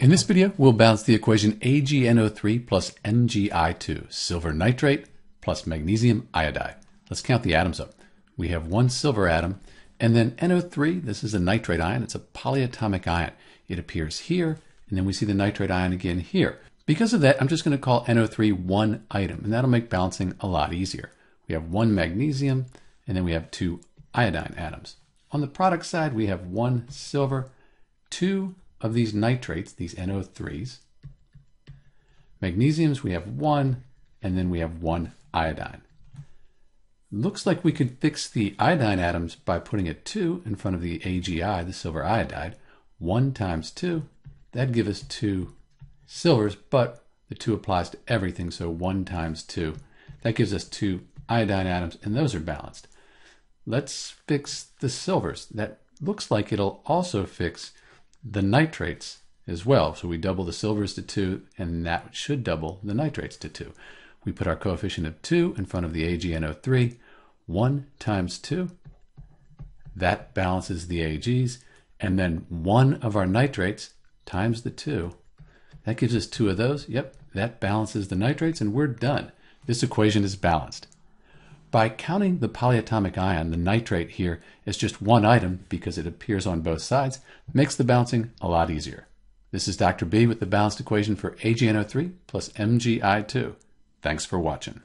In this video, we'll balance the equation AgNO3 plus MgI2, silver nitrate plus magnesium iodide. Let's count the atoms up. We have one silver atom, and then NO3, this is a nitrate ion, it's a polyatomic ion. It appears here, and then we see the nitrate ion again here. Because of that, I'm just going to call NO3 one item, and that'll make balancing a lot easier. We have one magnesium, and then we have two iodine atoms. On the product side, we have one silver, two of these nitrates, these NO3s. Magnesiums, we have one, and then we have one iodine. Looks like we could fix the iodine atoms by putting a 2 in front of the AgI, the silver iodide. 1 times 2, that'd give us 2 silvers, but the 2 applies to everything, so 1 times 2. That gives us 2 iodine atoms, and those are balanced. Let's fix the silvers. That looks like it'll also fix the nitrates as well. So we double the silvers to 2, and that should double the nitrates to 2. We put our coefficient of 2 in front of the AgNO3. 1 times 2, that balances the Ags, and then 1 of our nitrates times the 2. That gives us 2 of those. Yep, that balances the nitrates, and we're done. This equation is balanced. By counting the polyatomic ion, the nitrate here, as just one item because it appears on both sides, makes the balancing a lot easier. This is Dr. B with the balanced equation for AgNO3 plus MgI2. Thanks for watching.